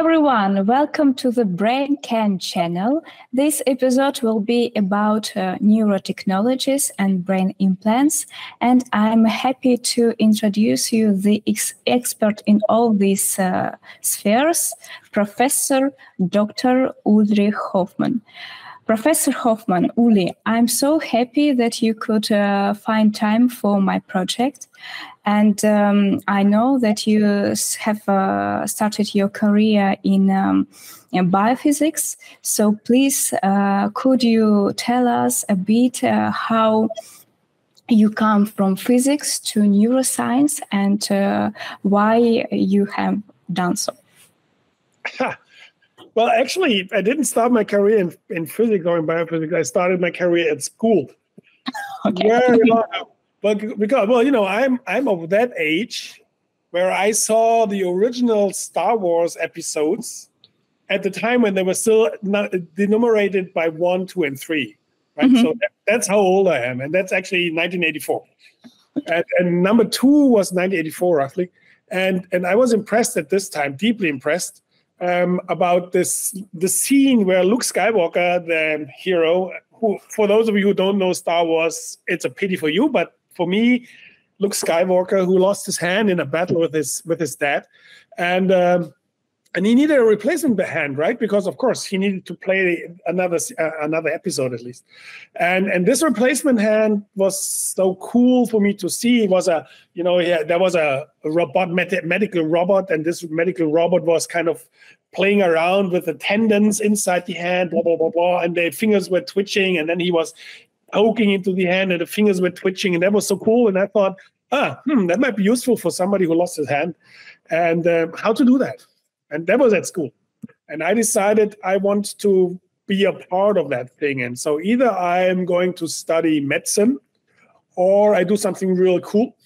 everyone, welcome to the BRAIN CAN channel. This episode will be about neurotechnologies and brain implants, and I'm happy to introduce you the expert in all these spheres, Professor Dr. Ulrich Hofmann. Professor Hofmann, Uli, I'm so happy that you could find time for my project. And I know that you have started your career in biophysics. So please, could you tell us a bit how you come from physics to neuroscience and why you have done so? Well, actually, I didn't start my career in physics or in biophysics. I started my career at school. Okay. Because you know, I'm of that age where I saw the original Star Wars episodes at the time when they were still not enumerated by 1, 2, and 3. Right, mm-hmm. So that's how old I am, and that's actually 1984. And number 2 was 1984 roughly, and I was impressed at this time, deeply impressed. About the scene where Luke Skywalker, the hero, who, for those of you who don't know Star Wars, it's a pity for you, but for me, Luke Skywalker, who lost his hand in a battle with his dad, and he needed a replacement hand, right? Because of course he needed to play another episode at least, and this replacement hand was so cool for me to see. It was a, you know, yeah, there was a robot, medical robot, and this medical robot was kind of playing around with the tendons inside the hand, blah blah blah blah, and the fingers were twitching, and then he was poking into the hand, and the fingers were twitching, and that was so cool. And I thought, that might be useful for somebody who lost his hand, and how to do that. And that was at school. And I decided I want to be a part of that thing. And so either I'm going to study medicine or I do something real cool,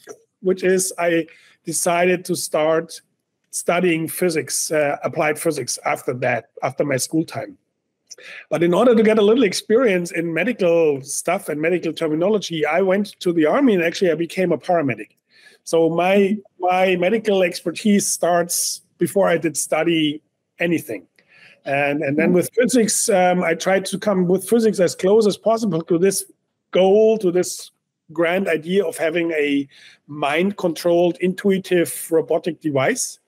which is I decided to start studying physics, applied physics after that, after my school time. But in order to get a little experience in medical stuff and medical terminology, I went to the army, and actually I became a paramedic. So my medical expertise starts before I did study anything. And then with physics, I tried to come with physics as close as possible to this goal, to this grand idea of having a mind-controlled, intuitive robotic device.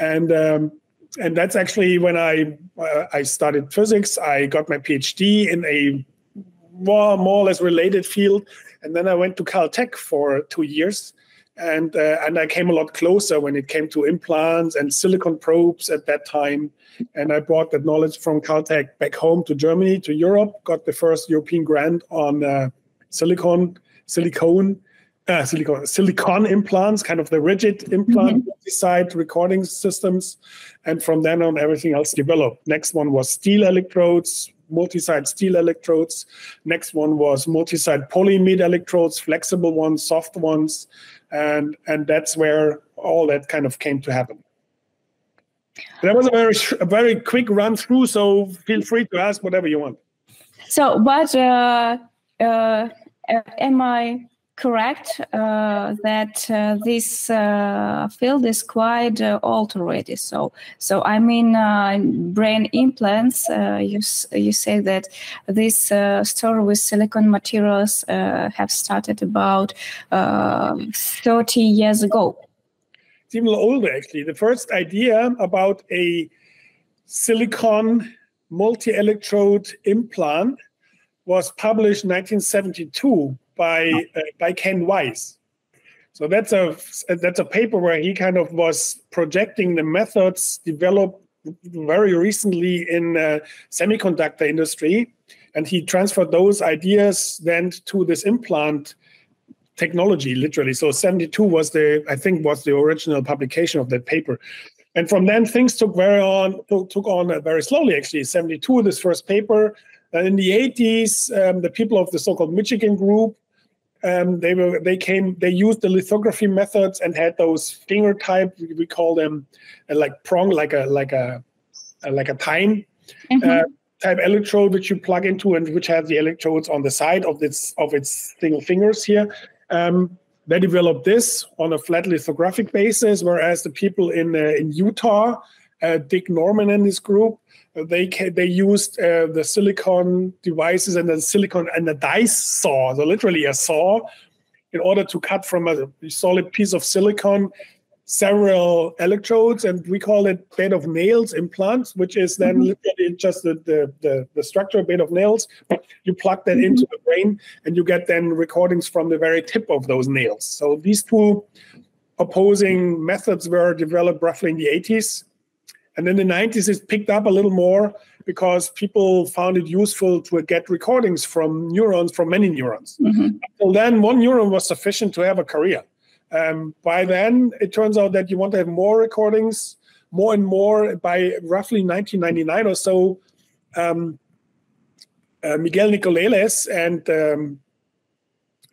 And that's actually when I studied physics. I got my PhD in a more or less related field. And then I went to Caltech for 2 years. And I came a lot closer when it came to implants and silicon probes at that time. And I brought that knowledge from Caltech back home to Germany, to Europe, got the first European grant on silicon implants, kind of the rigid implant side recording systems. And from then on, everything else developed. Next one was steel electrodes, multi-site steel electrodes. Next one was multi-site polyimide electrodes, flexible ones, soft ones. And that's where all that kind of came to happen. That was a very quick run through, so feel free to ask whatever you want. So, but am I correct that this field is quite old already? So I mean, brain implants. You say that this story with silicon materials have started about 30 years ago. It's even older, actually. The first idea about a silicon multi-electrode implant was published in 1972. By Ken Weiss. So that's a paper where he kind of was projecting the methods developed very recently in the semiconductor industry, and he transferred those ideas then to this implant technology, literally. So 72 was the original publication of that paper. And from then things took on very slowly, actually. 72, this first paper. And in the 80s, the people of the so-called Michigan group, they used the lithography methods and had those finger type, we call them like prong, like a tine type electrode, which you plug into and which has the electrodes on the side of its single fingers here. They developed this on a flat lithographic basis, whereas the people in Utah Dick Normann and his group, they used the silicon devices and the silicon and the dice saw, so literally a saw, in order to cut from a solid piece of silicon several electrodes, and we call it bed of nails implants, which is then literally just the structure bed of nails. You plug that into the brain and you get then recordings from the very tip of those nails. So these two opposing methods were developed roughly in the 80s. And in the 90s, it picked up a little more because people found it useful to get recordings from neurons, from many neurons. Until then, one neuron was sufficient to have a career. By then, it turns out that you want to have more recordings, more and more. By roughly 1999 or so, Miguel Nicolelis and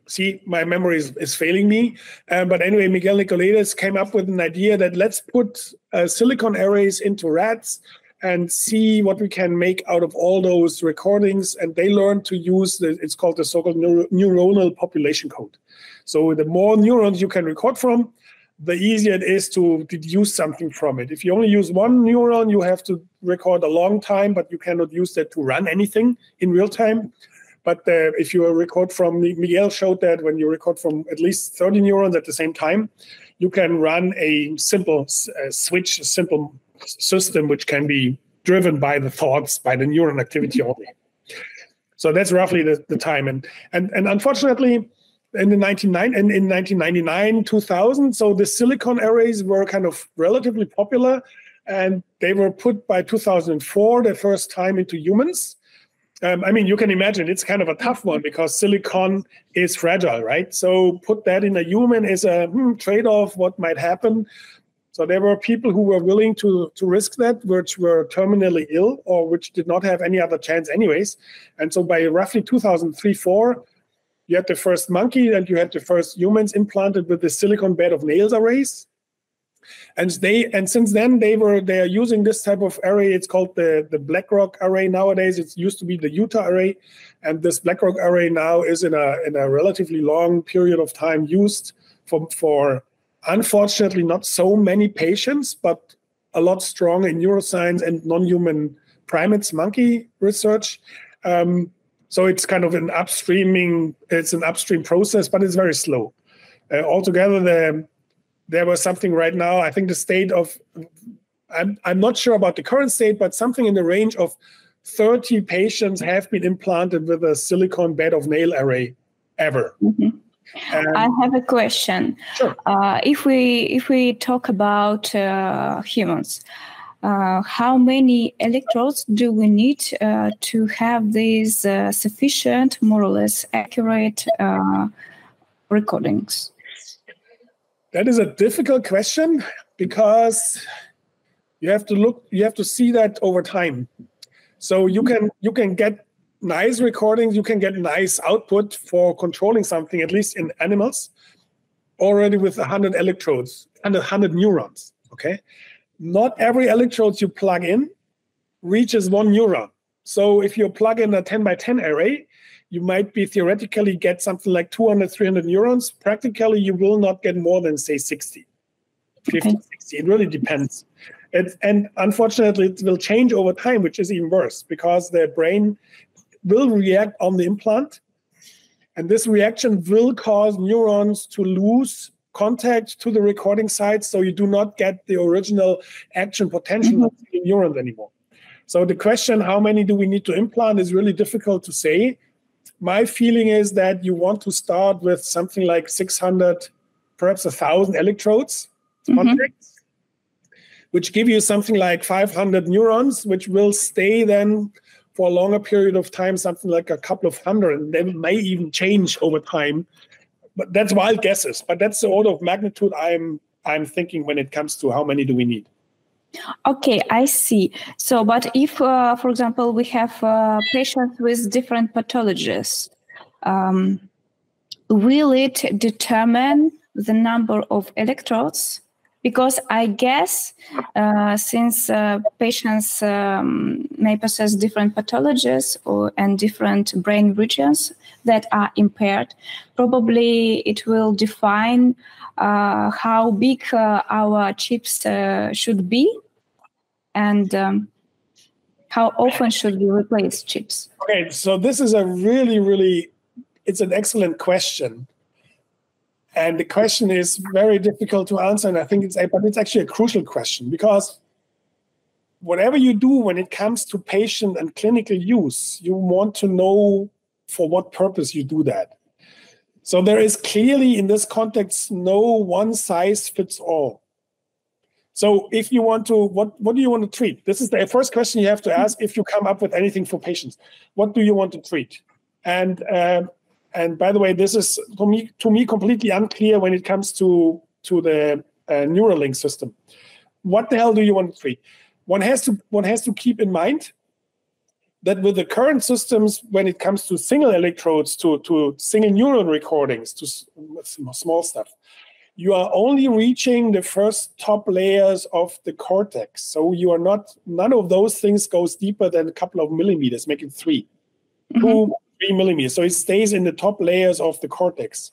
see, my memory is failing me. But anyway, Miguel Nicolelis came up with an idea that let's put silicon arrays into rats and see what we can make out of all those recordings. And they learned to use, it's called the so-called neuronal population code. So the more neurons you can record from, the easier it is to deduce something from it. If you only use one neuron, you have to record a long time, but you cannot use that to run anything in real time. But if you record from, Miguel showed that when you record from at least 30 neurons at the same time, you can run a simple switch, a simple system which can be driven by the thoughts, by the neuron activity only. So that's roughly the time. And unfortunately, in 1999, 2000, so the silicon arrays were kind of relatively popular, and they were put by 2004 the first time into humans. I mean, you can imagine it's kind of a tough one because silicon is fragile, right? So put that in a human is a trade-off, what might happen. So there were people who were willing to risk that, which were terminally ill or which did not have any other chance anyways. And so by roughly 2003-04, you had the first monkey and you had the first humans implanted with the silicon bed of nails arrays. And since then they are using this type of array. It's called the BlackRock array nowadays. It used to be the Utah array, and this BlackRock array now is in a relatively long period of time used for unfortunately not so many patients, but a lot strong in neuroscience and non-human primates, monkey research. So it's kind of an upstream process, but it's very slow. Altogether, there was something right now, I think the state of, I'm not sure about the current state, but something in the range of 30 patients have been implanted with a silicon bed of nail array ever. I have a question. Sure. If we talk about humans, how many electrodes do we need to have these sufficient, more or less accurate recordings? That is a difficult question because you have to see that over time. So you can get nice recordings, you can get nice output for controlling something, at least in animals, already with 100 electrodes and 100 neurons, okay? Not every electrode you plug in reaches one neuron. So if you plug in a 10 by 10 array, you might be theoretically get something like 200, 300 neurons. Practically, you will not get more than, say, 60, 50, okay. 60. It really depends. And unfortunately, it will change over time, which is even worse because the brain will react on the implant. And this reaction will cause neurons to lose contact to the recording site, so you do not get the original action potential of the neurons anymore. So the question, how many do we need to implant, is really difficult to say. My feeling is that you want to start with something like 600, perhaps 1,000 electrodes, contacts, which give you something like 500 neurons, which will stay then for a longer period of time, something like a couple of hundred, and they may even change over time. But that's wild guesses, but that's the order of magnitude I'm thinking when it comes to how many do we need. Okay, I see. So, but if, for example, we have patients with different pathologies, will it determine the number of electrodes? Because I guess since patients may possess different pathologies and different brain regions that are impaired, probably it will define how big our chips should be and how often should we replace chips? Okay, so this is a really, it's an excellent question. And the question is very difficult to answer, and I think it's actually a crucial question, because whatever you do when it comes to patient and clinical use, you want to know for what purpose you do that. So there is clearly in this context no one size fits all. So if you want to, what do you want to treat? This is the first question you have to ask if you come up with anything for patients. What do you want to treat? And by the way, this is to me completely unclear when it comes to the Neuralink system. What the hell do you want to treat? One has to keep in mind that with the current systems, when it comes to single electrodes, to single neuron recordings, to small stuff, you are only reaching the first top layers of the cortex. So you are not, none of those things goes deeper than a couple of millimeters, making three. Mm-hmm. 2, 3 millimeters. So it stays in the top layers of the cortex.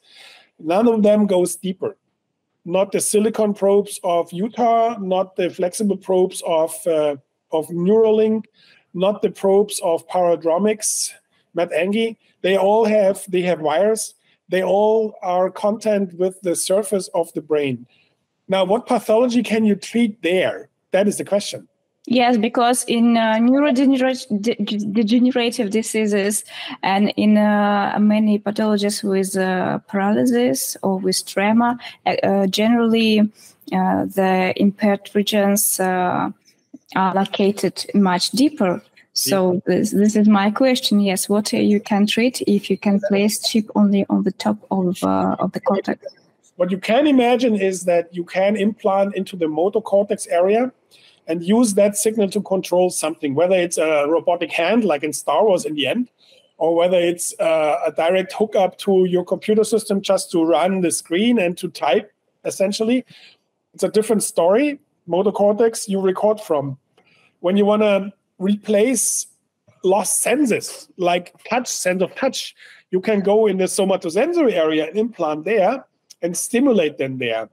None of them goes deeper. Not the silicon probes of Utah, not the flexible probes of Neuralink, not the probes of Paradromics, Matt Enge. They all have wires. They all are content with the surface of the brain. Now, what pathology can you treat there? That is the question. Yes, because in neurodegenerative diseases and in many pathologies with paralysis or with tremor, generally the impaired regions are located much deeper. So this is my question. Yes, what you can treat if you can place chip only on the top of the cortex? What you can imagine is that you can implant into the motor cortex area and use that signal to control something, whether it's a robotic hand, like in Star Wars in the end, or whether it's a direct hookup to your computer system just to run the screen and to type, essentially. It's a different story. Motor cortex, you record from. When you want to replace lost senses, like touch, sense of touch, you can go in the somatosensory area and implant there and stimulate them there,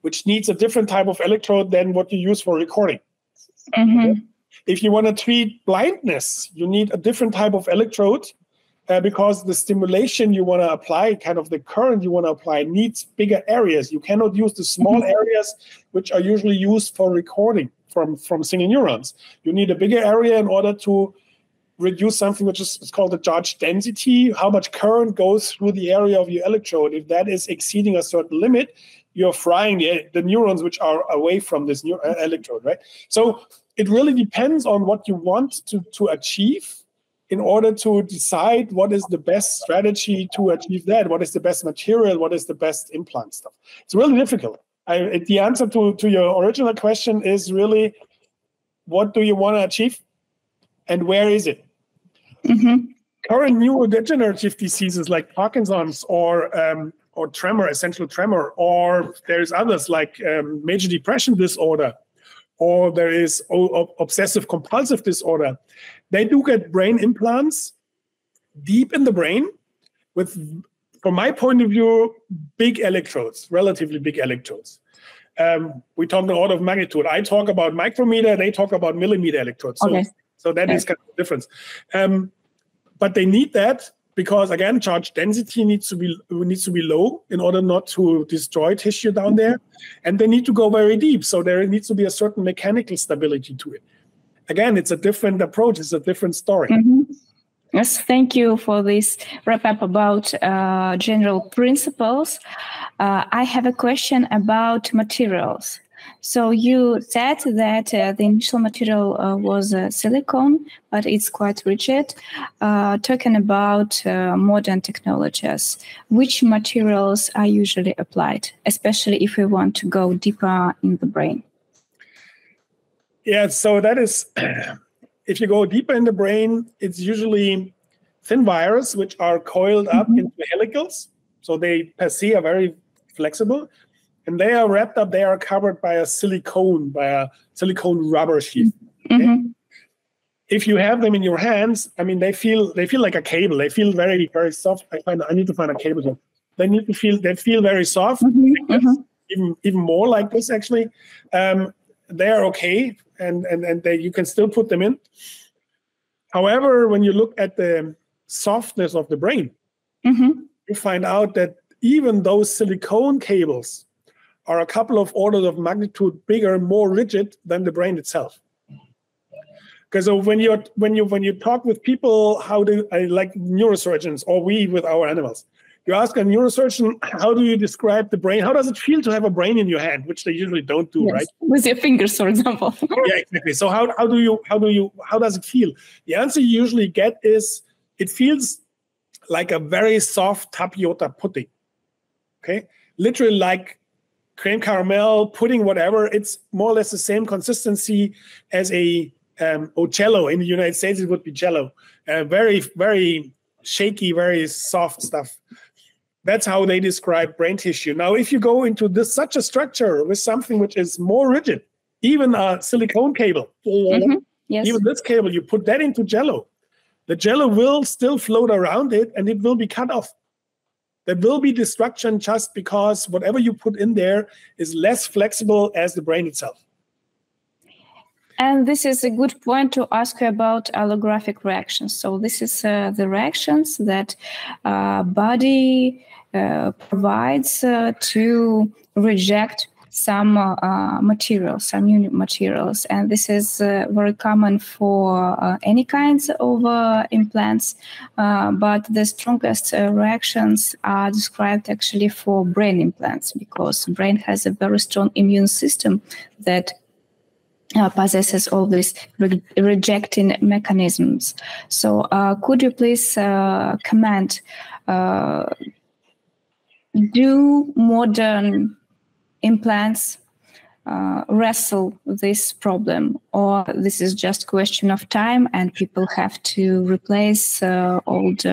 which needs a different type of electrode than what you use for recording. Mm-hmm. If you want to treat blindness, you need a different type of electrode because the stimulation you want to apply, kind of the current you want to apply, needs bigger areas. You cannot use the small mm-hmm. areas which are usually used for recording from single neurons. You need a bigger area in order to reduce something which is called the charge density, how much current goes through the area of your electrode. If that is exceeding a certain limit, you're frying the neurons which are away from this new electrode, right? So it really depends on what you want to achieve in order to decide what is the best strategy to achieve that, what is the best material, what is the best implant stuff. It's really difficult. The answer to your original question is really, what do you want to achieve and where is it? Mm-hmm. Current neurodegenerative diseases like Parkinson's or tremor, essential tremor, or there's others like major depression disorder, or there is obsessive compulsive disorder. They do get brain implants deep in the brain with, from my point of view, big electrodes, relatively big electrodes. We talk an order of magnitude. I talk about micrometer, they talk about millimeter electrodes. So, okay. So that is kind of the difference. But they need that, because again, charge density needs to be low in order not to destroy tissue down there, and they need to go very deep. So there needs to be a certain mechanical stability to it. Again, it's a different approach. It's a different story. Mm-hmm. Yes, thank you for this wrap up about general principles. I have a question about materials. So you said that the initial material was silicone, but it's quite rigid. Talking about modern technologies, which materials are usually applied, especially if we want to go deeper in the brain? Yeah, so that is, if you go deeper in the brain, it's usually thin wires, which are coiled up mm-hmm. into helicals. So they, per se, are very flexible. And they are wrapped up, they are covered by a silicone rubber sheath. Okay? Mm-hmm. If you have them in your hands, I mean, they feel like a cable. They feel very, very soft. I need to find a cable. They feel very soft, mm-hmm. like this, mm-hmm. even more like this, actually. they are okay, and they, you can still put them in. However, when you look at the softness of the brain, you find out that even those silicone cables are a couple of orders of magnitude bigger, more rigid than the brain itself. Because so when you talk with people, how do like neurosurgeons, or we with our animals, you ask a neurosurgeon, how do you describe the brain? How does it feel to have a brain in your hand, which they usually don't do, yes, right? With your fingers, for example. Yeah, exactly. So how does it feel? The answer you usually get is it feels like a very soft tapioca pudding. Okay, literally like creme caramel pudding, whatever. It's more or less the same consistency as a Ocello. In the United States, it would be Jello. Very, very shaky, very soft stuff. That's how they describe brain tissue. Now, if you go into this such a structure with something which is more rigid, even a silicone cable, yes, even this cable, you put that into Jello, the Jello will still float around it, and it will be cut off. There will be destruction just because whatever you put in there is less flexible as the brain itself. And this is a good point to ask you about allographic reactions. So this is the reactions that body provides to reject some materials, some new materials. And this is very common for any kinds of implants, but the strongest reactions are described actually for brain implants, because brain has a very strong immune system that possesses all these rejecting mechanisms. So could you please comment, do modern implants wrestle this problem, or this is just a question of time and people have to replace old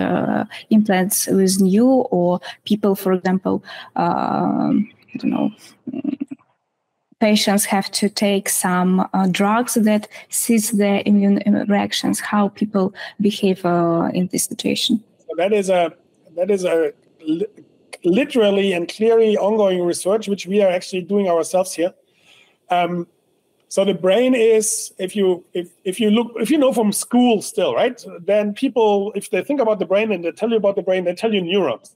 implants with new, or people, for example, I don't know, patients have to take some drugs that cease their immune reactions? How people behave in this situation? So that is a literally and clearly ongoing research, which we are actually doing ourselves here. So the brain is, if you know from school still, right? Then people, if they think about the brain and they tell you about the brain, they tell you neurons.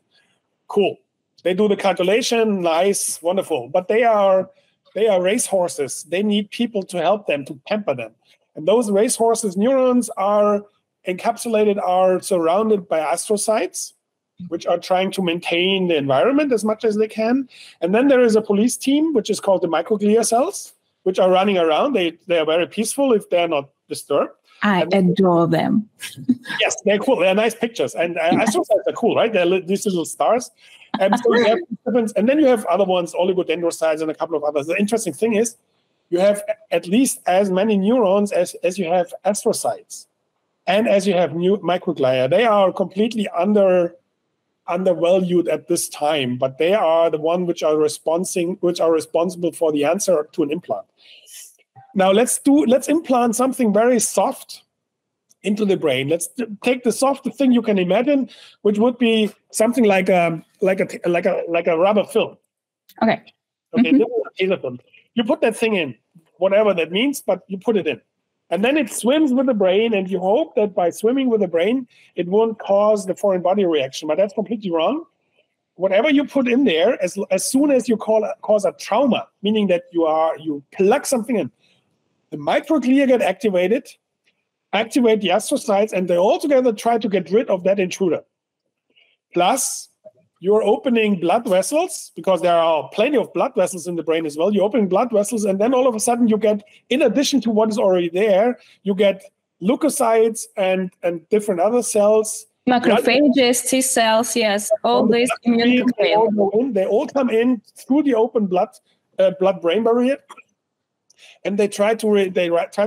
Cool. They do the calculation, nice, wonderful. But they are racehorses. They need people to help them, to pamper them. And those racehorses' neurons are encapsulated, are surrounded by astrocytes, which are trying to maintain the environment as much as they can. And then there is a police team, which is called the microglia cells, which are running around. They are very peaceful if they're not disturbed. I adore them. Yes, they're cool. They're nice pictures. And astrocytes are cool, right? They're these little stars. So you have, and then you have other ones, oligodendrocytes and a couple of others. The interesting thing is you have at least as many neurons as you have astrocytes and as you have new microglia. They are completely undervalued at this time, but they are the one which are responsible for the answer to an implant. Now let's implant something very soft into the brain. Let's take the softest thing you can imagine, which would be something like a rubber film. Okay. Okay. You put that thing in, whatever that means, but you put it in, and then it swims with the brain, and you hope that by swimming with the brain, it won't cause the foreign body reaction. But that's completely wrong. Whatever you put in there, as soon as you cause a trauma, meaning that you plug something in, the microglia get activated, activate the astrocytes, and they all together try to get rid of that intruder. Plus, you're opening blood vessels, because there are plenty of blood vessels in the brain as well. You open blood vessels, and then all of a sudden you get, in addition to what is already there, you get leukocytes and different other cells. Macrophages, T cells, yes, all these immune. They all come in through the open blood-brain barrier, and they try to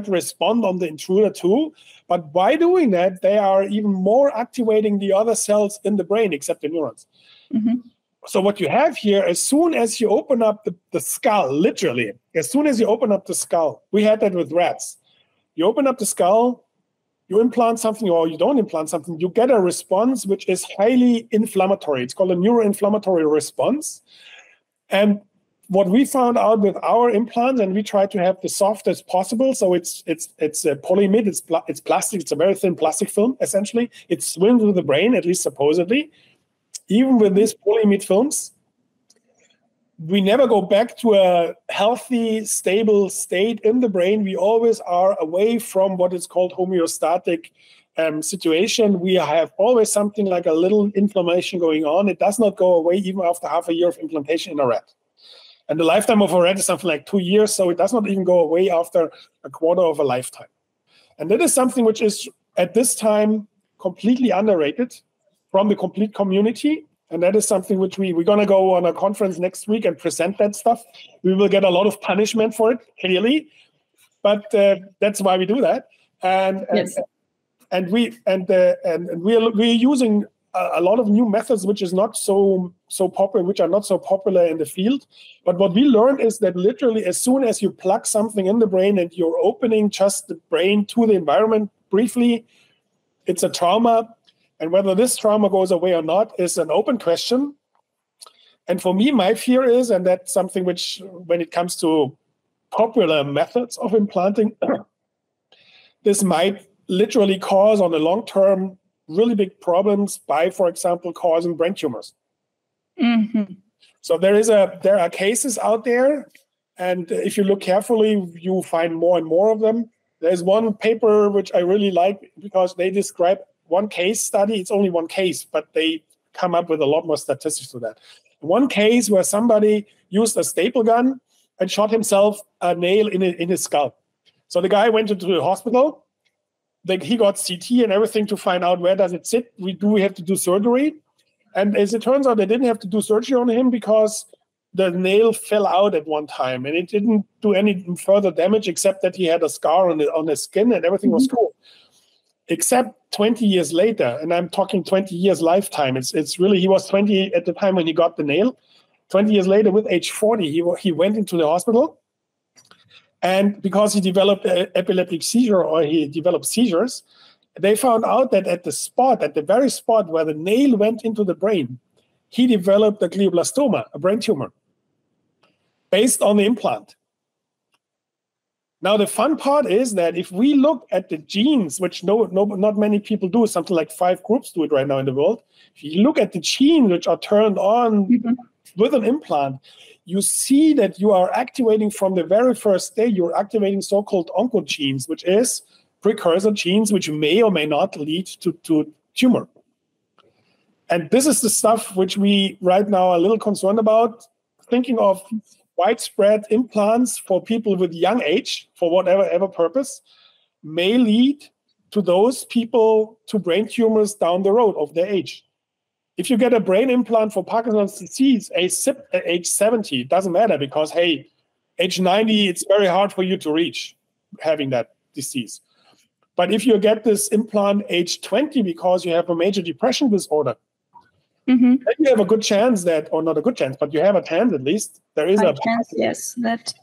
respond on the intruder too. But by doing that, they are even more activating the other cells in the brain, except the neurons. So what you have here, as soon as you open up the skull, literally, as soon as you open up the skull, we had that with rats. You open up the skull, you implant something or you don't implant something, you get a response which is highly inflammatory. It's called a neuroinflammatory response. And what we found out with our implants, and we try to have the softest possible. So it's a polyimide, it's plastic, it's a very thin plastic film, essentially. It swims through the brain, at least supposedly. Even with these polyimide films, we never go back to a healthy, stable state in the brain. We always are away from what is called homeostatic situation. We have always something like a little inflammation going on. It does not go away even after half a year of implantation in a rat. And the lifetime of a rat is something like 2 years, so it does not even go away after a quarter of a lifetime. And that is something which is, at this time, completely underrated from the complete community. And that is something which we're going to go on a conference next week and present that stuff. We will get a lot of punishment for it, clearly. But that's why we do that. And we're using a lot of new methods which is not so popular, which are not so popular in the field. But what we learned is that literally as soon as you plug something in the brain and you're opening just the brain to the environment briefly, it's a trauma. And whether this trauma goes away or not is an open question. And for me, my fear is, and that's something which, when it comes to popular methods of implanting, this might literally cause on the long term really big problems by, for example, causing brain tumors. Mm-hmm. So there are cases out there, and if you look carefully, you find more and more of them. There's one paper which I really like because they describe one case study. It's only one case, but they come up with a lot more statistics to that. One case where somebody used a staple gun and shot himself a nail in his scalp. So the guy went into the hospital. He got CT and everything to find out where does it sit. We have to do surgery. And as it turns out, they didn't have to do surgery on him because the nail fell out at one time and it didn't do any further damage except that he had a scar on his skin and everything was cool. Except 20 years later, and I'm talking 20 years lifetime. It's really, he was 20 at the time when he got the nail. 20 years later, with age 40, he went into the hospital. And because he developed an epileptic seizure, or he developed seizures, they found out that at the very spot where the nail went into the brain, he developed a glioblastoma, a brain tumor, based on the implant. Now, the fun part is that if we look at the genes, which not many people do, something like 5 groups do it right now in the world. If you look at the genes which are turned on with an implant, you see that you are activating from the very first day, you're activating so-called oncogenes, which is precursor genes, which may or may not lead to tumor. And this is the stuff which we right now are a little concerned about, thinking of widespread implants for people with young age, for whatever purpose, may lead to those people to brain tumors down the road of their age. If you get a brain implant for Parkinson's disease at age 70, it doesn't matter because, hey, age 90, it's very hard for you to reach having that disease. But if you get this implant age 20 because you have a major depression disorder, then you have a good chance that, or not a good chance, but you have a chance at least. There is a chance, yes, that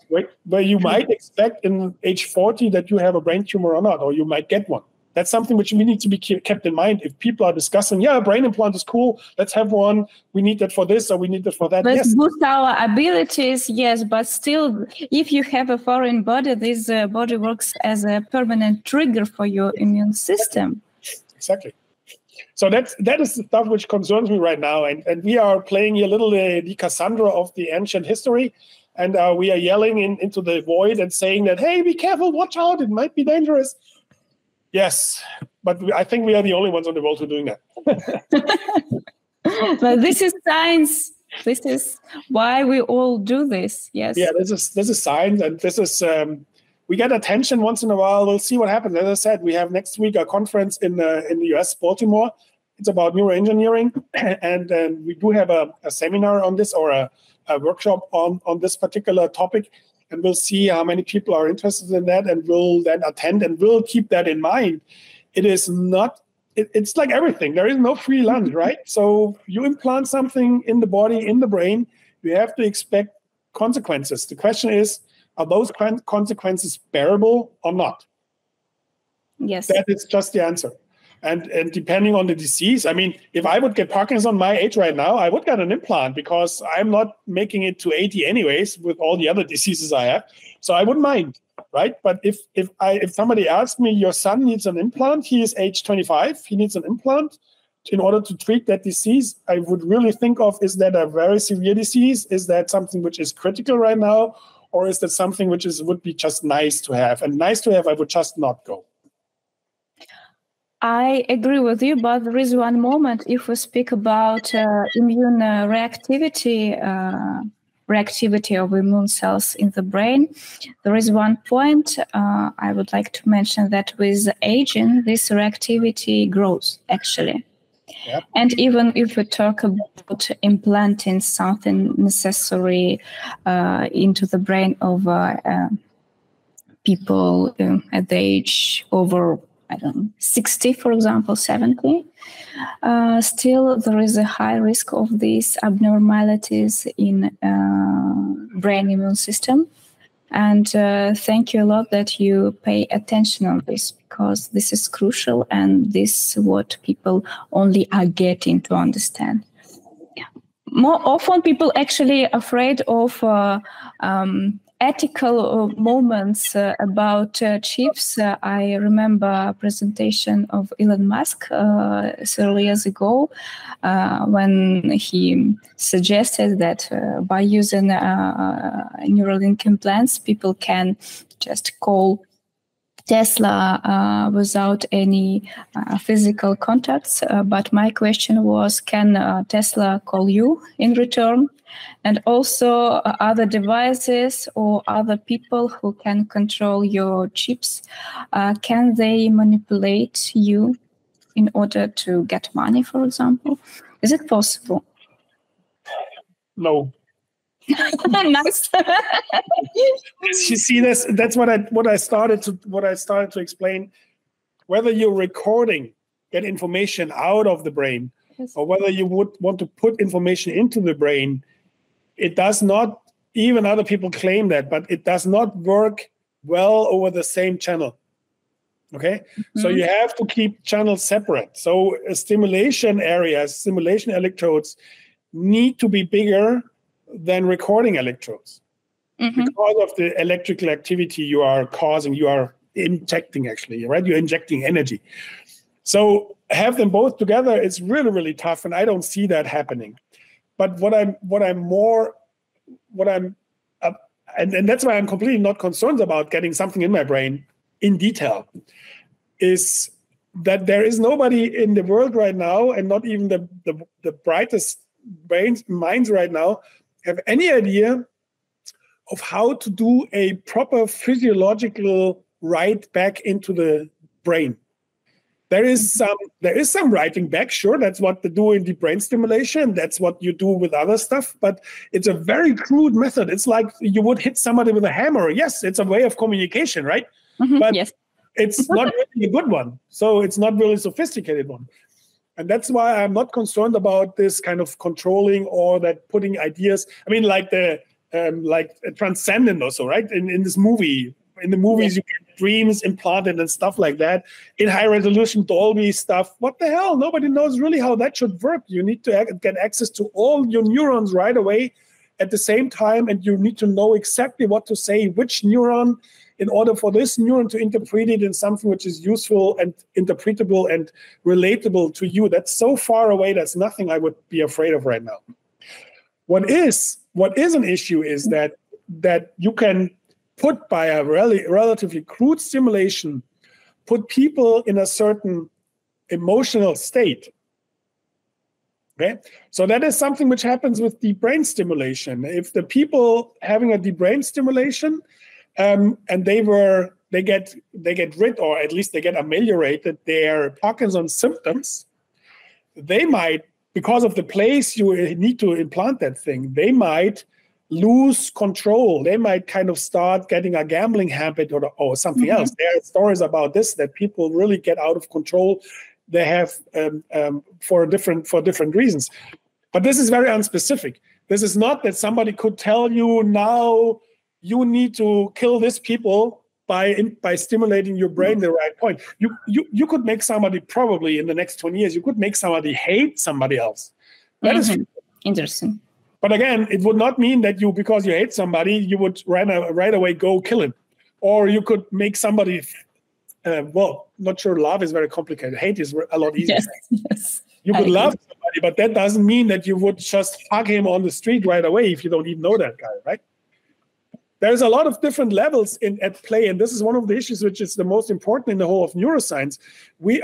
where you might expect in age 40 that you have a brain tumor or not, or you might get one. That's something which we need to be kept in mind. If people are discussing, yeah, brain implant is cool, let's have one, we need that for this or we need that for that. Let's boost our abilities, yes, but still, if you have a foreign body, this body works as a permanent trigger for your immune system. Exactly. So that is the stuff which concerns me right now. And we are playing a little the Cassandra of the ancient history. And we are yelling into the void and saying that, hey, be careful, watch out, it might be dangerous. Yes, but I think we are the only ones in the world who are doing that. But this is science. This is why we all do this. Yes. Yeah, this is science, and this is we get attention once in a while. We'll see what happens. As I said, we have next week a conference in the US, Baltimore. It's about neuroengineering, and we do have a seminar on this, or a workshop on this particular topic. And we'll see how many people are interested in that, and we'll then attend, and we'll keep that in mind. It is not, it's like everything. There is no free lunch, right? So you implant something in the body, in the brain, you have to expect consequences. The question is, are those consequences bearable or not? Yes. That is just the answer. And depending on the disease, I mean, if I would get Parkinson's my age right now, I would get an implant because I'm not making it to 80 anyways with all the other diseases I have. So I wouldn't mind, right? But if somebody asked me, your son needs an implant, he is age 25, he needs an implant in order to treat that disease, I would really think of, is that a very severe disease? Is that something which is critical right now? Or is that something which is would be just nice to have? And nice to have, I would just not go. I agree with you, but there is one moment if we speak about immune reactivity of immune cells in the brain. There is one point I would like to mention that with aging, this reactivity grows actually. Yep. And even if we talk about implanting something necessary into the brain of people at the age over, I don't know, 60, for example, 70, still there is a high risk of these abnormalities in brain immune system. And thank you a lot that you pay attention on this, because this is crucial and this is what people only are getting to understand. More often people actually afraid of ethical moments about chips. I remember a presentation of Elon Musk several years ago when he suggested that by using Neuralink implants, people can just call Tesla without any physical contacts. But my question was, can Tesla call you in return? And also other devices or other people who can control your chips, can they manipulate you in order to get money, for example? Is it possible? No. Nice. You see, that's what I started to explain. Whether you're recording that information out of the brain, yes, or whether you would want to put information into the brain, it does not, even other people claim that, but it does not work well over the same channel. Okay? Mm-hmm. So you have to keep channels separate. So stimulation areas, stimulation electrodes need to be bigger than recording electrodes, mm-hmm, because of the electrical activity you are causing, you are injecting actually, right? You're injecting energy. So have them both together, it's really, really tough, and I don't see that happening. But and that's why I'm completely not concerned about getting something in my brain in detail, is that there is nobody in the world right now, and not even the brightest minds right now, have any idea of how to do a proper physiological write back into the brain. There is some writing back, sure, that's what they do in the brain stimulation, that's what you do with other stuff, but it's a very crude method. It's like you would hit somebody with a hammer. Yes, it's a way of communication, right? Mm-hmm, but yes, it's not really a good one. So it's not really a sophisticated one. And that's why I'm not concerned about this kind of controlling or that putting ideas. I mean, like Transcendent also, right? In this movie, in the movies, yeah, you get dreams implanted and stuff like that. In high resolution Dolby stuff, what the hell? Nobody knows really how that should work. You need to get access to all your neurons right away at the same time, and you need to know exactly what to say, which neuron, in order for this neuron to interpret it in something which is useful and interpretable and relatable to you. That's so far away, that's nothing I would be afraid of right now. What is an issue is that you can put, by a really relatively crude stimulation, put people in a certain emotional state. Okay, so that is something which happens with deep brain stimulation. If the people having a deep brain stimulation, and they get rid, or at least they get ameliorated, their Parkinson's symptoms, they might, because of the place you need to implant that thing, they might lose control. They might kind of start getting a gambling habit or something, mm-hmm, else. There are stories about this, that people really get out of control. They have for different reasons. But this is very unspecific. This is not that somebody could tell you now, you need to kill these people by stimulating your brain the right point. You could make somebody, probably in the next 20 years, you could make somebody hate somebody else. That is interesting. But again, it would not mean that you, because you hate somebody, you would right away go kill him. Or you could make somebody, well, not sure, love is very complicated. Hate is a lot easier. Yes. You could love somebody, but that doesn't mean that you would just hug him on the street right away if you don't even know that guy, right? There's a lot of different levels at play, and this is one of the issues which is the most important in the whole of neuroscience. We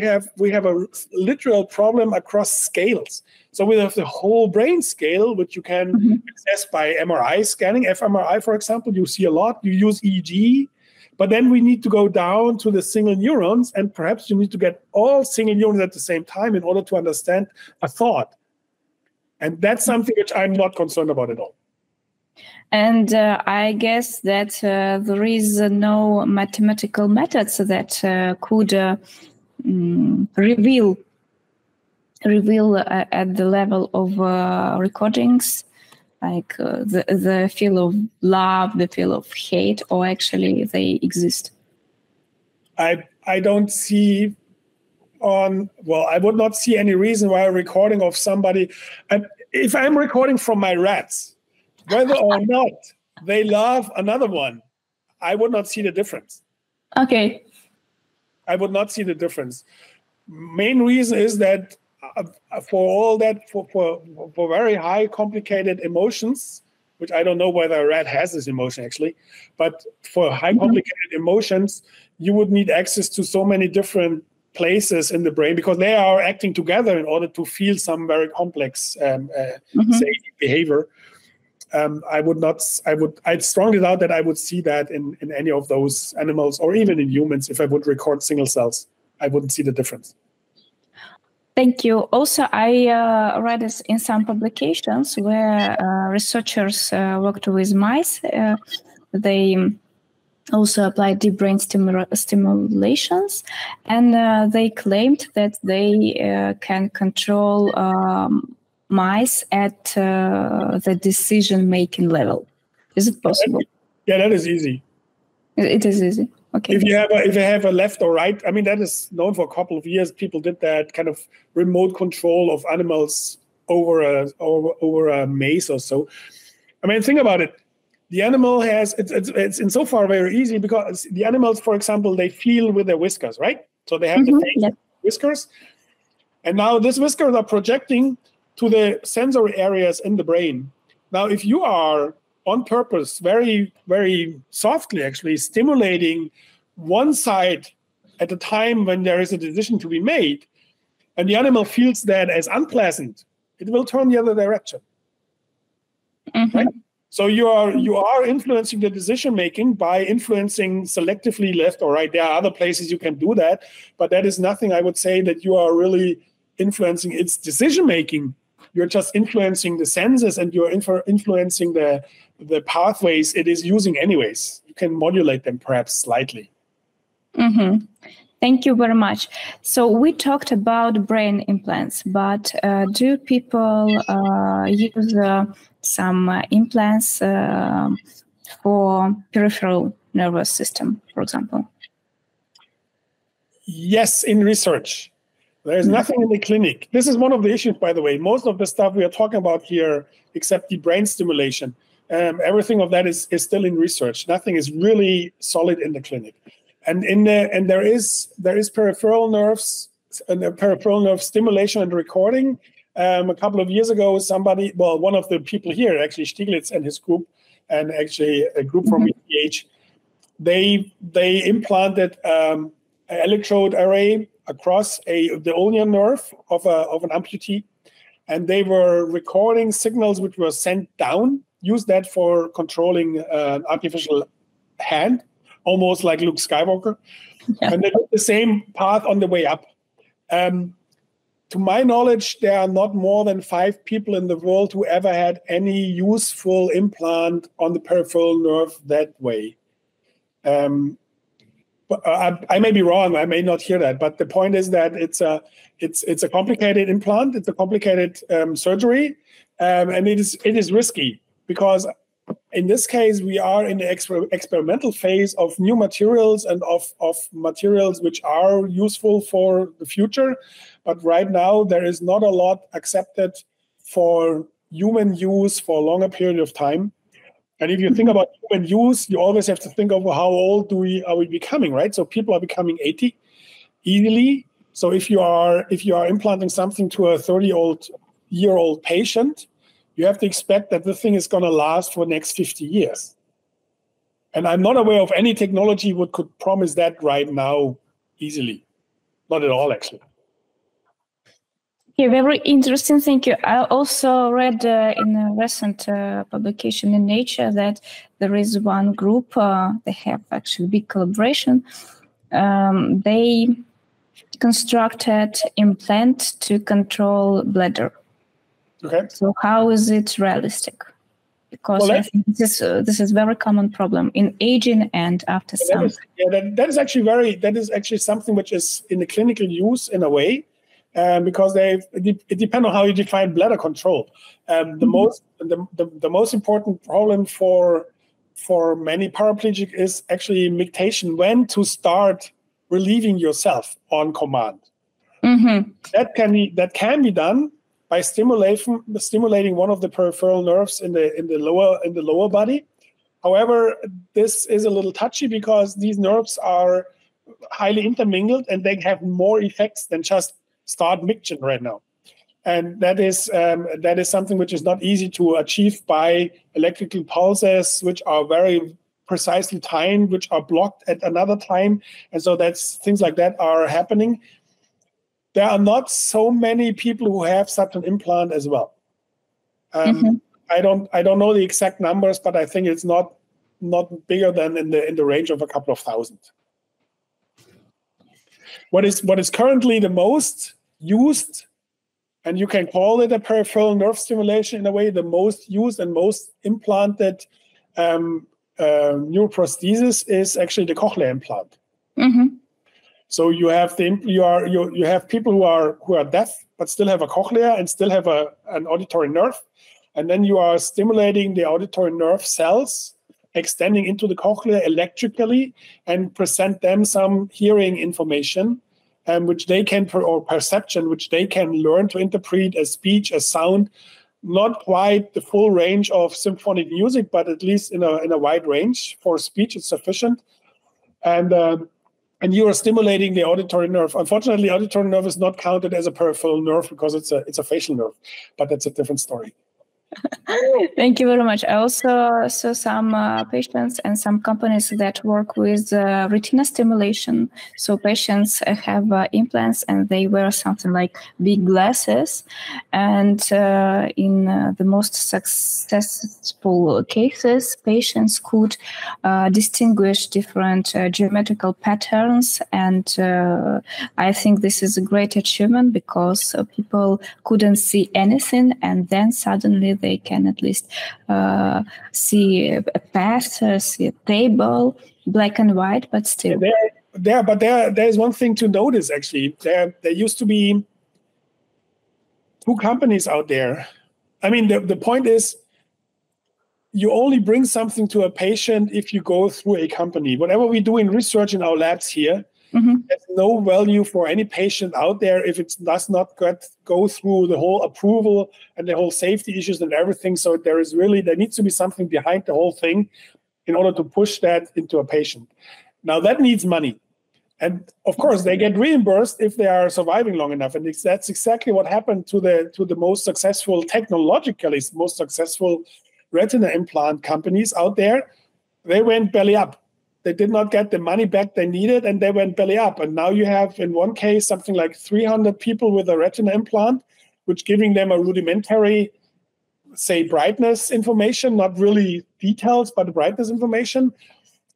have a literal problem across scales. So we have the whole brain scale, which you can access by MRI scanning, fMRI, for example. You see a lot. You use EEG. But then we need to go down to the single neurons, and perhaps you need to get all single neurons at the same time in order to understand a thought. And that's something which I'm not concerned about at all. And I guess that there is no mathematical methods that could reveal at the level of recordings, like the feel of love, the feel of hate, or actually they exist. I don't see on, well, I would not see any reason why a recording of somebody, if I'm recording from my rats, whether or not they love another one, I would not see the difference. Okay. I would not see the difference. Main reason is that for all that, for very high complicated emotions, which I don't know whether a rat has this emotion actually, but for high complicated emotions, you would need access to so many different places in the brain because they are acting together in order to feel some very complex behavior. I strongly doubt that I would see that in any of those animals or even in humans. If I would record single cells, I wouldn't see the difference. Thank you. Also, I read this in some publications where researchers worked with mice. They also applied deep brain stimulations, and they claimed that they can control mice at the decision-making level. Is it possible? Yeah, that is easy. It is easy. Okay. If you have a left or right, I mean, that is known for a couple of years. People did that kind of remote control of animals over a maze or so. I mean, think about it. The animal has it's in so far very easy because the animals, for example, they feel with their whiskers, right? So they have the whiskers, and now these whiskers are projecting to the sensory areas in the brain. Now, if you are on purpose, very, very softly actually stimulating one side at a time when there is a decision to be made, and the animal feels that as unpleasant, it will turn the other direction. Right? So you are influencing the decision-making by influencing selectively left or right. There are other places you can do that, but that is nothing I would say that you are really influencing its decision-making. You're just influencing the senses, and you're influencing the pathways it is using anyways. You can modulate them perhaps slightly. Thank you very much. So we talked about brain implants, but do people use some implants for peripheral nervous system, for example? Yes, in research. There's nothing in the clinic. This is one of the issues, by the way. Most of the stuff we are talking about here, except the brain stimulation, everything of that is still in research. Nothing is really solid in the clinic. And there is peripheral nerves and peripheral nerve stimulation and recording. A couple of years ago, somebody, well, one of the people here, actually Stieglitz and his group, and actually a group from ETH, they implanted an electrode array across the ulnar nerve of an amputee, and they were recording signals which were sent down. Used that for controlling an artificial hand, almost like Luke Skywalker, and they did the same path on the way up. To my knowledge, there are not more than 5 people in the world who ever had any useful implant on the peripheral nerve that way. But I may be wrong. I may not hear that. But the point is that it's a complicated implant. It's a complicated surgery, and it is risky because In this case, we are in the experimental phase of new materials and of materials which are useful for the future. But right now, there is not a lot accepted for human use for a longer period of time. And if you think about human use, you always have to think of how old are we becoming, right? So people are becoming 80 easily. So if you are implanting something to a 30-year-old patient, you have to expect that the thing is going to last for the next 50 years. And I'm not aware of any technology which could promise that right now easily. Not at all, actually. Yeah, very interesting. Thank you. I also read in a recent publication in Nature that there is one group, they have actually big collaboration. They constructed implant to control bladder. Okay. So how is it realistic? Because I think this is very common problem in aging and after some. That is actually something which is in the clinical use in a way, because it depends on how you define bladder control. The most important problem for many paraplegic is actually mictation, when to start relieving yourself on command. Mm-hmm. That can be done by stimulating one of the peripheral nerves in the lower body. However, this is a little touchy because these nerves are highly intermingled and they have more effects than just start mictation right now. And that is something which is not easy to achieve by electrical pulses, which are very precisely timed, which are blocked at another time. And so that's things like that are happening. There are not so many people who have such an implant as well. I don't know the exact numbers, but I think it's not bigger than in the range of a couple of thousand. What is currently the most used, and you can call it a peripheral nerve stimulation in a way, the most used and most implanted neuroprosthesis is actually the cochlear implant. Mm-hmm. So you have people who are deaf but still have a cochlea and still have an auditory nerve, and then you are stimulating the auditory nerve cells extending into the cochlea electrically and present them some hearing information, perception, which they can learn to interpret as speech, as sound. Not quite the full range of symphonic music, but at least in a wide range. For speech, it's sufficient, and you are stimulating the auditory nerve. Unfortunately, auditory nerve is not counted as a peripheral nerve because it's a facial nerve, but that's a different story. Thank you very much. I also saw some patients and some companies that work with retina stimulation. So patients have implants and they wear something like big glasses. And in the most successful cases, patients could distinguish different geometrical patterns. And I think this is a great achievement because people couldn't see anything, and then suddenly they can at least see a path, see a table, black and white, but still. There is one thing to notice, actually. There used to be two companies out there. I mean, the point is, you only bring something to a patient if you go through a company. Whatever we do in research in our labs here, there's no value for any patient out there if it does not go through the whole approval and the whole safety issues and everything. So there needs to be something behind the whole thing in order to push that into a patient. Now that needs money. And of course they get reimbursed if they are surviving long enough. And that's exactly what happened to the most successful, technologically most successful retina implant companies out there. They went belly up. They did not get the money back they needed, and they went belly up. And now you have, in one case, something like 300 people with a retina implant, which giving them a rudimentary, say, brightness information, not really details, but brightness information.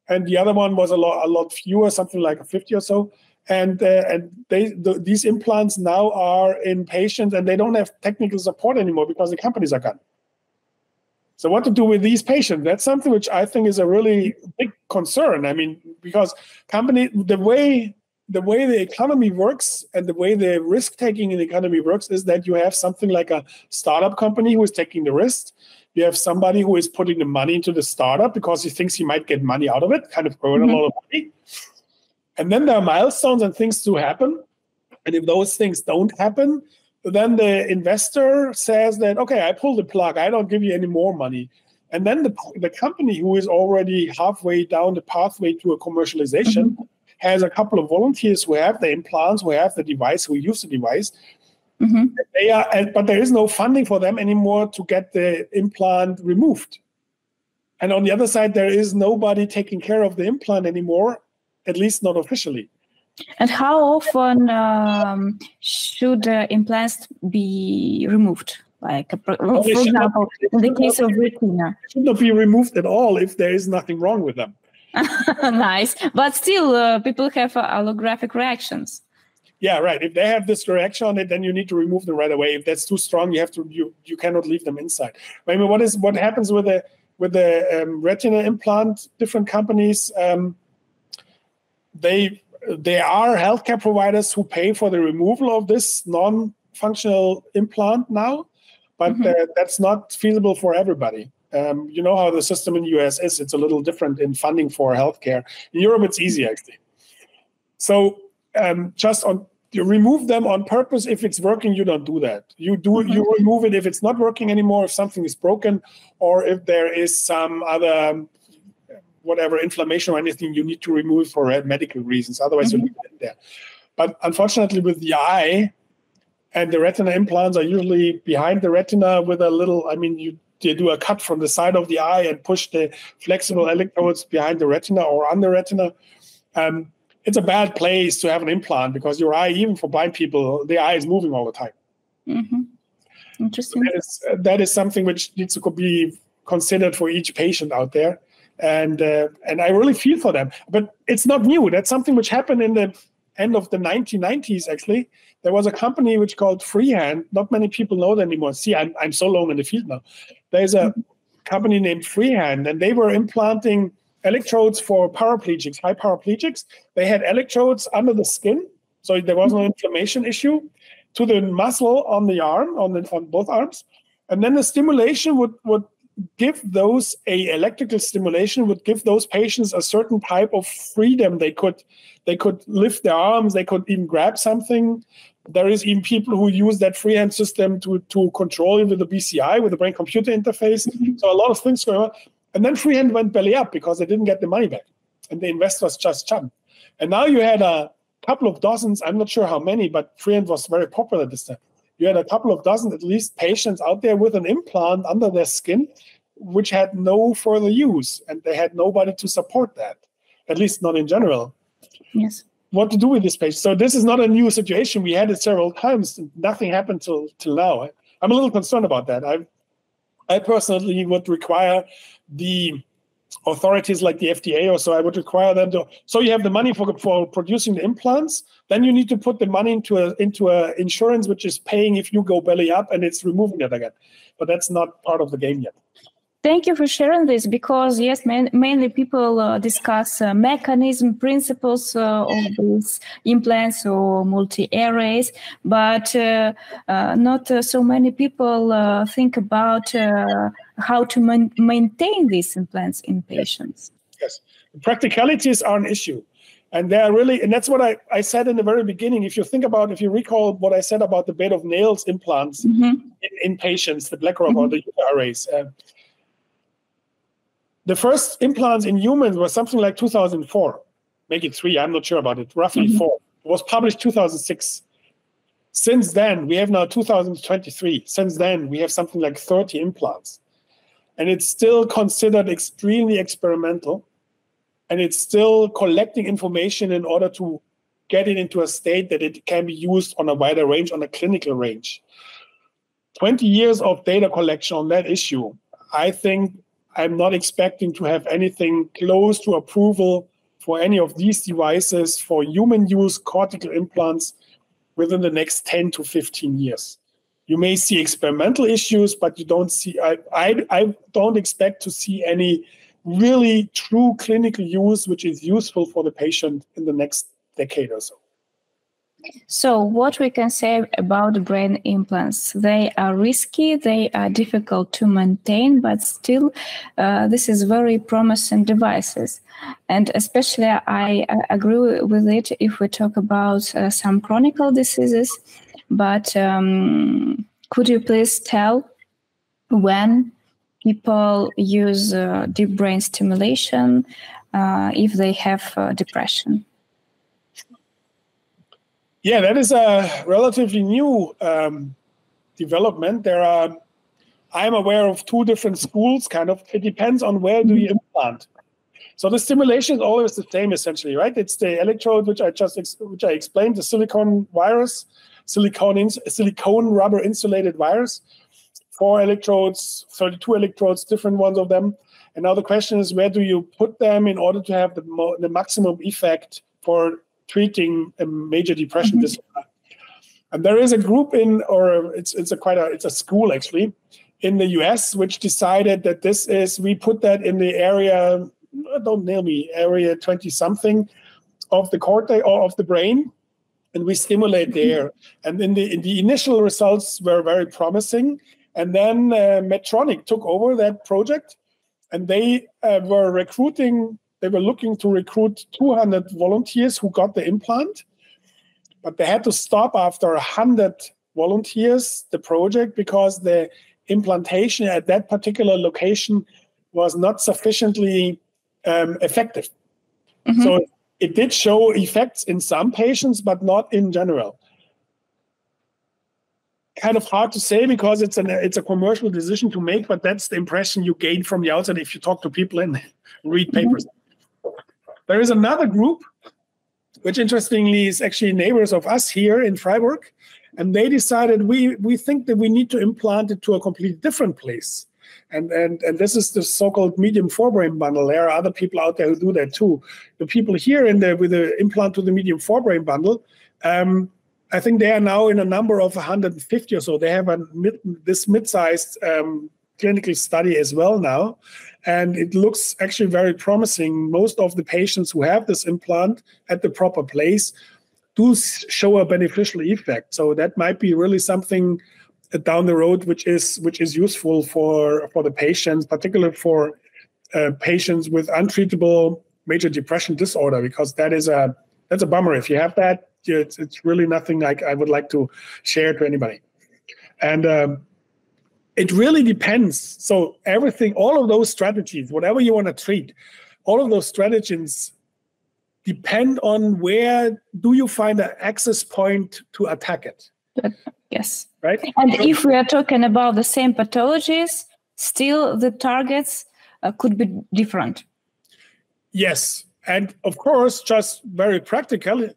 And the other one was a lot fewer, something like 50 or so. And these implants now are in patients, and they don't have technical support anymore because the companies are gone. So what to do with these patients? That's something which I think is a really big concern. I mean, because the way the way the economy works and the way the risk-taking in the economy works is that you have something like a startup company who is taking the risk. You have somebody who is putting the money into the startup because he thinks he might get money out of it, kind of earn a lot of money. And then there are milestones and things to happen. And if those things don't happen, then the investor says that, okay, I pull the plug. I don't give you any more money. And then the company who is already halfway down the pathway to a commercialization has a couple of volunteers who have the implants, who have the device, who use the device. They are, but there is no funding for them anymore to get the implant removed. And on the other side, there is nobody taking care of the implant anymore, at least not officially. And how often should implants be removed? Like, for example, in the case of retina. It should not be removed at all if there is nothing wrong with them. Nice. But still, people have allographic reactions. Yeah, right. If they have this reaction on it, then you need to remove them right away. If that's too strong, you have to you cannot leave them inside. I mean, what happens with the retina implant? Different companies, they are healthcare providers who pay for the removal of this non-functional implant now, but that's not feasible for everybody. You know how the system in the US is; it's a little different in funding for healthcare. In Europe, it's easy actually. So. Just on you remove them on purpose. If it's working, you don't do that. You do you remove it if it's not working anymore, if something is broken, or if there is some other whatever inflammation or anything, you need to remove it for medical reasons. Otherwise, you leave it in there. But unfortunately, with the eye and the retina implants are usually behind the retina with a little. I mean, they do a cut from the side of the eye and push the flexible electrodes behind the retina or on the retina. It's a bad place to have an implant because your eye, even for blind people, the eye is moving all the time. Interesting. So that is something which needs to be considered for each patient out there. And I really feel for them. But it's not new. That's something which happened in the end of the 1990s, actually. There was a company which called Freehand. Not many people know that anymore. See, I'm so long in the field now. There's a company named Freehand, and they were implanting electrodes for paraplegics, high paraplegics. They had electrodes under the skin, so there was no inflammation issue, to the muscle on the arm, on both arms. And then the stimulation would give those, electrical stimulation would give those patients a certain type of freedom. They could lift their arms, they could even grab something. There is even people who use that Freehand system to control it with the BCI, with the brain-computer interface. So a lot of things going on. And then Freehand went belly up because they didn't get the money back. And the investors just jumped. And now you had a couple of dozens, I'm not sure how many, but Freehand was very popular this time. You had a couple of dozen, at least, patients out there with an implant under their skin, which had no further use. And they had nobody to support that, at least not in general. Yes. What to do with this patient? So this is not a new situation. We had it several times. Nothing happened till now. I'm a little concerned about that. I personally would require the authorities like the FDA or so, I would require them to, so you have the money for producing the implants, then you need to put the money into a insurance which is paying if you go belly up and it's removing it again. But that's not part of the game yet. Thank you for sharing this because, yes, mainly people discuss mechanism, principles of these implants or multi-arrays, but not so many people think about how to maintain these implants in patients. Yes, practicalities are an issue. And they're really, and that's what I said in the very beginning. If you think about, if you recall what I said about the bed of nails implants in patients, the BlackRock or the Utah arrays. The first implants in humans were something like 2004, make it 3, I'm not sure about it, roughly 4. It was published 2006. Since then, we have now 2023. Since then, we have something like 30 implants. And it's still considered extremely experimental. And it's still collecting information in order to get it into a state that it can be used on a wider range, on a clinical range. 20 years of data collection on that issue, I think I'm not expecting to have anything close to approval for any of these devices for human use cortical implants within the next 10 to 15 years. You may see experimental issues, but you don't see, I don't expect to see any really true clinical use which is useful for the patient in the next decade or so. So what we can say about brain implants? They are risky, they are difficult to maintain, but still this is very promising devices. And especially I agree with it if we talk about some chronic diseases. But could you please tell when people use deep brain stimulation if they have depression? Yeah, that is a relatively new development. I'm aware of two different schools, kind of. It depends on where do you implant. So the stimulation is always the same, essentially, right? It's the electrode, which I explained, the silicone virus, silicone rubber insulated virus, 4 electrodes, 32 electrodes, different ones of them. And now the question is, where do you put them in order to have the maximum effect for treating a major depression disorder? And there is a group in, or it's a school actually in the US, which decided that this is, we put that in the area, don't nail me, area 20 something of the cortex or of the brain, and we stimulate there. And then the initial results were very promising. And then Medtronic took over that project, and they were recruiting. They were looking to recruit 200 volunteers who got the implant, but they had to stop after 100 volunteers the project because the implantation at that particular location was not sufficiently effective. So it did show effects in some patients, but not in general. Kind of hard to say because it's a commercial decision to make, but that's the impression you gain from the outside if you talk to people and read papers. There is another group, which interestingly is actually neighbors of us here in Freiburg, and they decided we think that we need to implant it to a completely different place, and this is the so-called medium forebrain bundle. There are other people out there who do that too. The people here with the implant to the medium forebrain bundle, I think they are now in a number of 150 or so. They have this mid-sized clinical study as well now, and it looks actually very promising. Most of the patients who have this implant at the proper place do show a beneficial effect. So that might be really something down the road, which is useful for the patients, particularly for patients with untreatable major depression disorder, because that's a bummer. If you have that, it's really nothing like I would like to share to anybody. And it really depends. So everything, all of those strategies, whatever you want to treat, all of those strategies depend on where do you find an access point to attack it. Yes. Right? And so, if we are talking about the same pathologies, still the targets could be different. Yes. And of course, just very practical,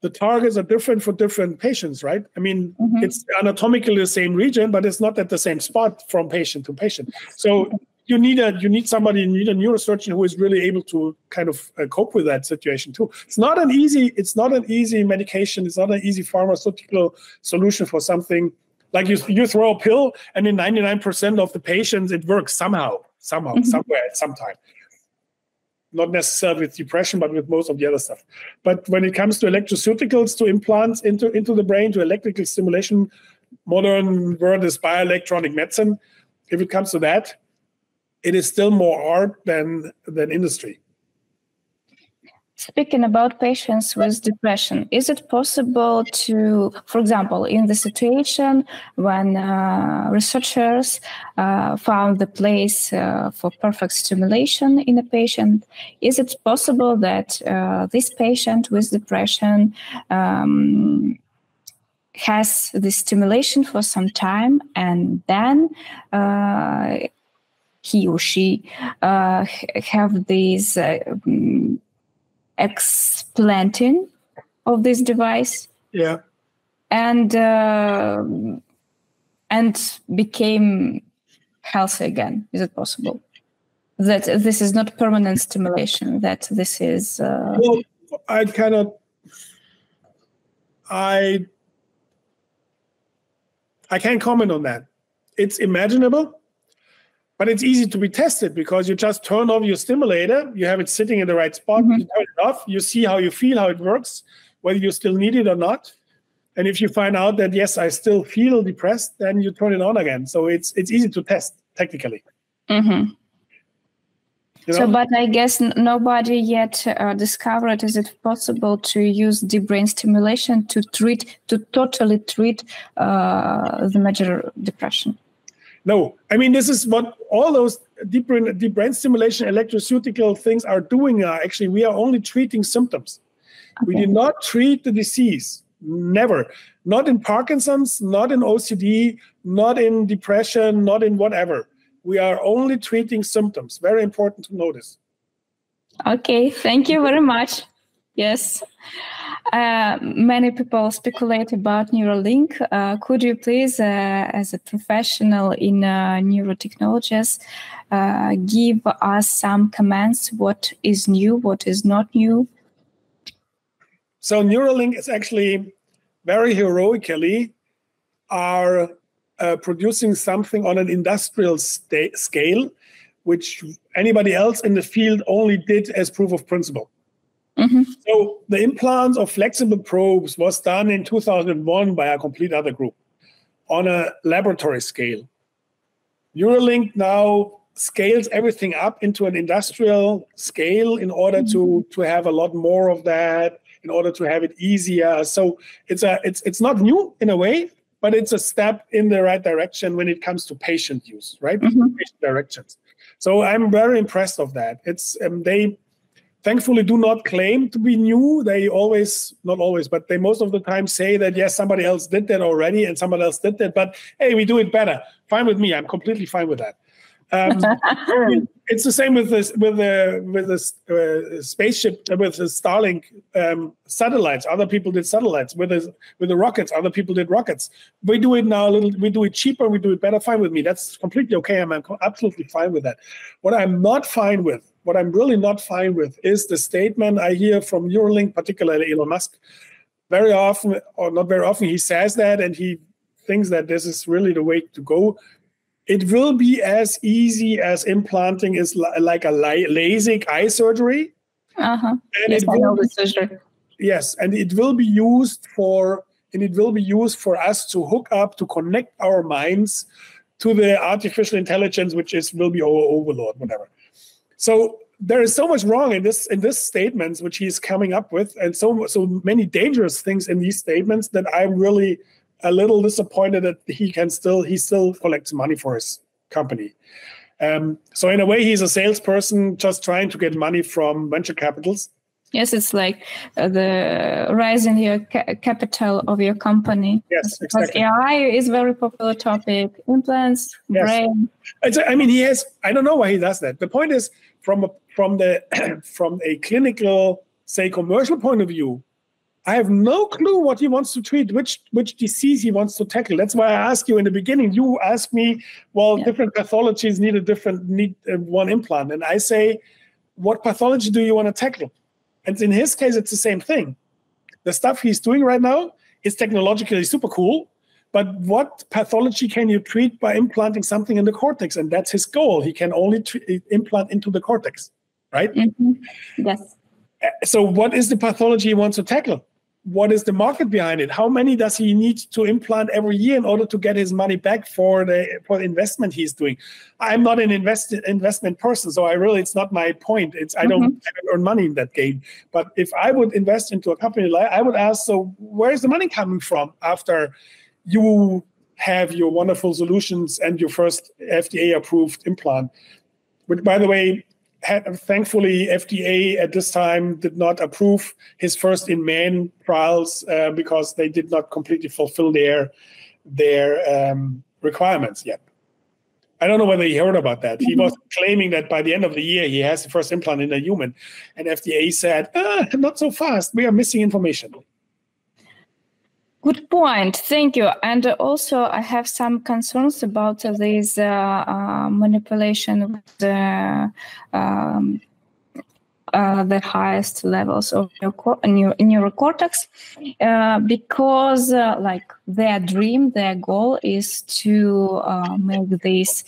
the targets are different for different patients, right? I mean, it's anatomically the same region, but it's not at the same spot from patient to patient. So you need a neurosurgeon who is really able to kind of cope with that situation too. It's not an easy medication. It's not an easy pharmaceutical solution for something like you throw a pill and in 99% of the patients it works somehow, somewhere at some time. Not necessarily with depression, but with most of the other stuff. But when it comes to electroceuticals, to implants into the brain, to electrical stimulation, modern word is bioelectronic medicine. If it comes to that, it is still more art than industry. Speaking about patients with depression, is it possible to, for example, in the situation when researchers found the place for perfect stimulation in a patient, is it possible that this patient with depression has the stimulation for some time and then he or she have these explanting of this device, yeah, and became healthy again? Is it possible that this is not permanent stimulation? That this is well, I cannot. I can't comment on that. It's imaginable. But it's easy to be tested because you just turn off your stimulator, you have it sitting in the right spot, you turn it off, you see how you feel, how it works. whether you still need it or not. And if you find out that, yes, I still feel depressed, then you turn it on again. So it's easy to test technically. Mm-hmm. You know? So, but I guess nobody yet discovered, is it possible to use deep brain stimulation to treat, to totally treat the major depression? No, I mean, this is what all those deep brain stimulation, electroceutical things are doing. Actually, we are only treating symptoms. Okay. We did not treat the disease, never. Not in Parkinson's, not in OCD, not in depression, not in whatever. We are only treating symptoms. Very important to notice. Okay, thank you very much. Yes. Many people speculate about Neuralink. Could you please, as a professional in neurotechnologies, give us some comments? What is new? What is not new? So Neuralink is actually very heroically are producing something on an industrial scale, which anybody else in the field only did as proof of principle. Mm-hmm. So the implants of flexible probes was done in 2001 by a complete other group on a laboratory scale. Neuralink now scales everything up into an industrial scale in order to have a lot more of that, in order to have it easier. So it's not new in a way, but it's a step in the right direction when it comes to patient use, right? Mm-hmm. Patient directions. So I'm very impressed of that. It's they thankfully do not claim to be new. They always, not always, but they most of the time say that, yes, somebody else did that already and somebody else did that, but hey, we do it better. Fine with me. I'm completely fine with that. It's the same with this, with the spaceship, with the Starlink satellites. Other people did satellites. With the rockets, other people did rockets. We do it now a little. We do it cheaper. We do it better. Fine with me. That's completely okay. I'm absolutely fine with that. What I'm not fine with, what I'm really not fine with, is the statement I hear from Neuralink, particularly Elon Musk. Very often, or not very often, he says that, and he thinks that this is really the way to go. It will be as easy as implanting is like a LASIK eye surgery. Uh-huh. And yes, it will be used for us to hook up, to connect our minds to the artificial intelligence, which will be our overlord, whatever. So there is so much wrong in this statements which he is coming up with, and so many dangerous things in these statements that I'm really a little disappointed that he still collects money for his company. So in a way, he's a salesperson just trying to get money from venture capitals. Yes, it's like the rise in your capital of your company. Yes, exactly. Because AI is a very popular topic. Implants, yes. Brain. I mean, he has. I don't know why he does that. The point is, from a clinical, say, commercial point of view, I have no clue what he wants to treat, which disease he wants to tackle. That's why I asked you in the beginning. You asked me, well, yeah, different pathologies need one implant, and I say, what pathology do you want to tackle? And in his case, it's the same thing. The stuff he's doing right now is technologically super cool, but what pathology can you treat by implanting something in the cortex? And that's his goal. He can only implant into the cortex, right? Mm-hmm. Yes. So what is the pathology he wants to tackle? What is the market behind it? How many does he need to implant every year in order to get his money back for the investment he's doing? I'm not an investment person, so I really, it's not my point. It's I don't earn money in that game. But if I would invest into a company, I would ask, so where is the money coming from after you have your wonderful solutions and your first FDA-approved implant? Which, by the way, thankfully, FDA at this time did not approve his first in man trials because they did not completely fulfill their requirements yet. I don't know whether he heard about that. He was claiming that by the end of the year, he has the first implant in a human. And FDA said, not so fast. We are missing information. Good point. Thank you. And also, I have some concerns about this manipulation with the highest levels of neurocortex because like their dream, their goal is to make this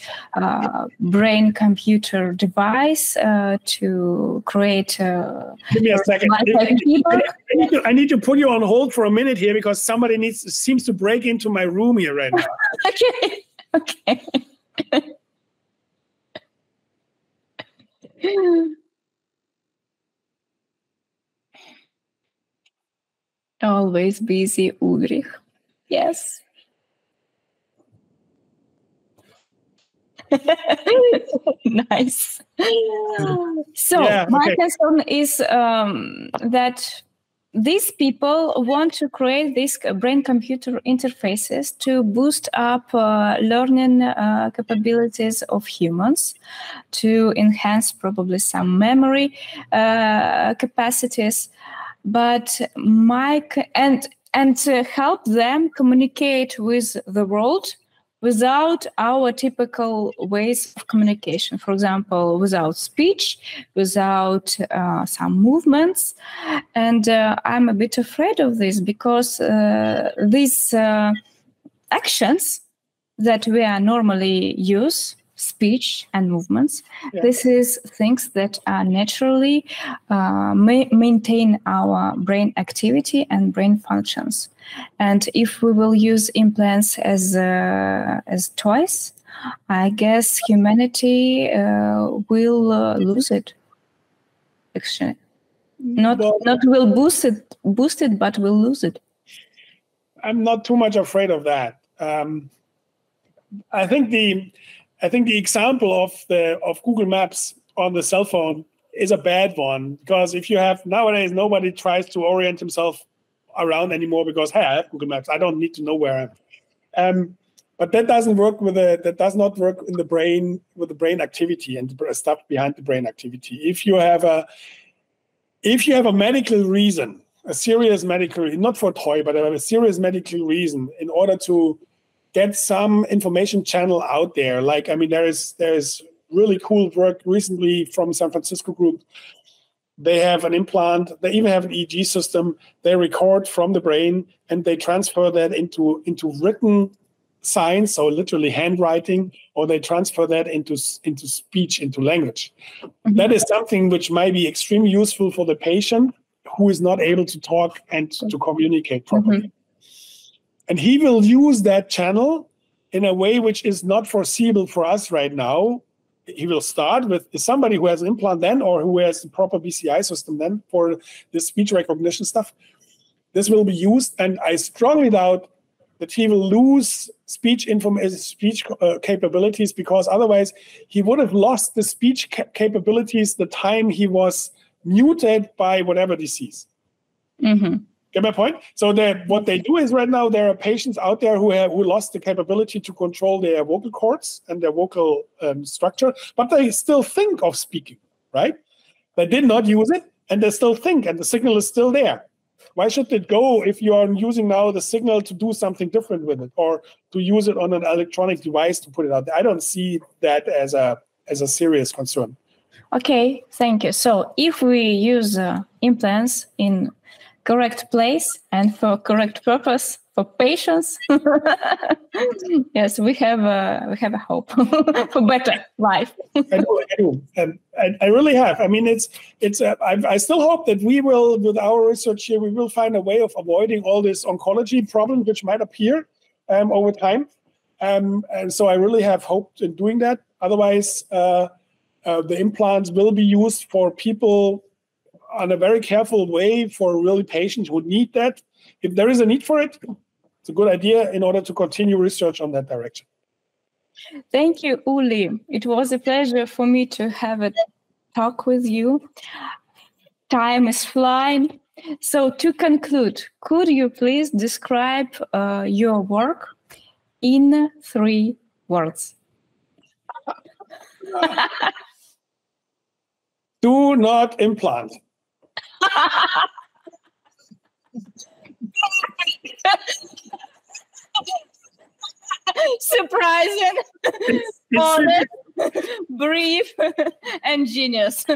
brain computer device to create Give me a second. I need to put you on hold for a minute here because somebody seems to break into my room here right now. Okay. Okay. Always busy, Ulrich. Yes. Nice. So yeah, okay. My concern is that these people want to create these brain-computer interfaces to boost up learning capabilities of humans, to enhance probably some memory capacities, but and help them communicate with the world without our typical ways of communication, for example, without speech, without some movements. And I'm a bit afraid of this because these actions that we are normally use, speech and movements, yeah. This is things that are naturally maintain our brain activity and brain functions. And if we will use implants as toys, I guess humanity will lose it. Actually, not will boost it, but will lose it. I'm not too much afraid of that. I think the example of Google Maps on the cell phone is a bad one, because if you have nowadays, nobody tries to orient himself around anymore because, hey, I have Google Maps, I don't need to know where I am. But that doesn't work with the, that does not work in the brain with the brain activity and the stuff behind the brain activity. If you have a medical reason, a serious medical, not for a toy, but a serious medical reason in order to get some information channel out there. Like, I mean, there is really cool work recently from San Francisco group. They have an implant. They even have an EEG system. They record from the brain and they transfer that into written signs, so literally handwriting, or they transfer that into speech, into language. Mm-hmm. That is something which might be extremely useful for the patient who is not able to talk and to communicate properly. Mm-hmm. And he will use that channel in a way which is not foreseeable for us right now. He will start with somebody who has an implant then, or who has the proper BCI system then for this speech recognition stuff. This will be used, and I strongly doubt that he will lose speech capabilities, because otherwise he would have lost the speech capabilities the time he was muted by whatever disease. Mm-hmm. Get my point? So what they do is right now there are patients out there who lost the capability to control their vocal cords and their vocal structure, but they still think of speaking, right? They did not use it, and they still think, and the signal is still there. Why should it go if you are using now the signal to do something different with it, or to use it on an electronic device to put it out there? I don't see that as a serious concern. Okay, thank you. So if we use implants in correct place and for correct purpose for patients. Yes, we have a hope for better life. I do, and I really have. I mean, I still hope that we will, with our research here, we will find a way of avoiding all this oncology problem which might appear over time. And so I really have hope in doing that. Otherwise, the implants will be used for people on a very careful way, for really patients who need that. If there is a need for it, it's a good idea in order to continue research on that direction. Thank you, Uli. It was a pleasure for me to have a talk with you. Time is flying. So to conclude, could you please describe your work in 3 words? Do not implant. Surprising, honest, brief, and genius.